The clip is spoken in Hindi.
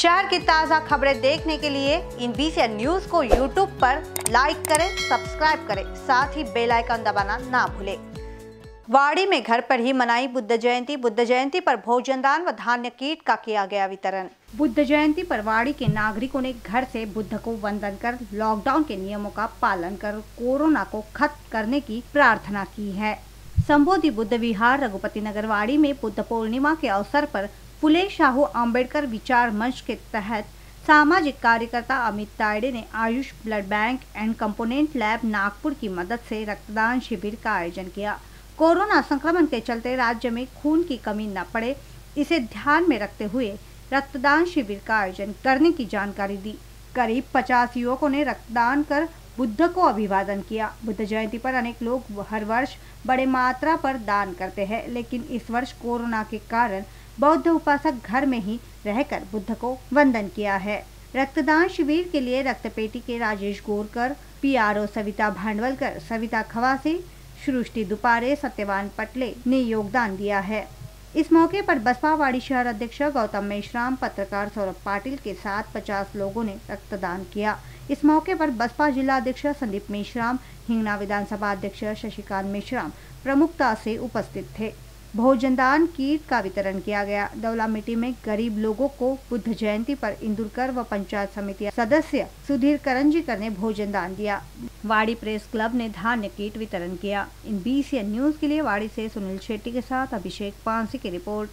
शहर की ताज़ा खबरें देखने के लिए इन 24 न्यूज़ को YouTube पर लाइक करें, सब्सक्राइब करें, साथ ही बेल आइकन दबाना ना भूलें। वाड़ी में घर पर ही मनाई बुद्ध जयंती। बुद्ध जयंती पर भोजन दान व धान्य कीट का किया गया वितरण। बुद्ध जयंती पर वाड़ी के नागरिकों ने घर से बुद्ध को वंदन कर लॉकडाउन के नियमों का पालन कर कोरोना को खत्म करने की प्रार्थना की है। संबोधि बुद्ध विहार रघुपति नगर वाड़ी में बुद्ध पूर्णिमा के अवसर पर पुले शाहू अंबेडकर विचार मंच के तहत सामाजिक कार्यकर्ता अमित तायड़े ने Ayush blood bank and component lab Nagpur की मदद से रक्तदान शिविर का आयोजन किया। कोरोना संक्रमण के चलते राज्य में खून की कमी न पड़े, इसे ध्यान में रखते हुए रक्तदान शिविर का आयोजन करने की जानकारी दी। करीब 50 युवकों ने रक्तदान कर बुद्ध को अभिवादन किया। बुद्ध जयंती पर अनेक लोग हर वर्ष बड़े मात्रा पर दान करते हैं, लेकिन इस वर्ष कोरोना के कारण बौद्ध उपासक घर में ही रहकर बुद्ध को वंदन किया है। रक्तदान शिविर के लिए रक्तपेटी के राजेश गोरकर, PRO सविता भांडवलकर, सविता खवासी, शुरुष्टी दुपारे, सत्यवान पटले ने योगदान दिया है। इस मौके पर बसपा वाड़ी शहर अध्यक्ष गौतम मिश्राम, पत्रकार सौरभ पाटिल के साथ 50 लोगों ने रक्तदान किया। इस मौके पर बसपा जिला अध्यक्ष संदीप मिश्राम, हिंगना विधानसभा अध्यक्ष शशिकांत मिश्राम प्रमुखता से उपस्थित थे। भोजन दान कीट का वितरण किया गया। दौलामिट्टी में गरीब लोगों को बुद्ध जयंती पर इंदुरकर व पंचायत समिति सदस्य सुधीर करंजी ने भोजन दान दिया। वाड़ी प्रेस क्लब ने धान्य कीट वितरण किया। इन 24 न्यूज़ के लिए वाड़ी से सुनील शेट्टी के साथ अभिषेक पांसी की रिपोर्ट।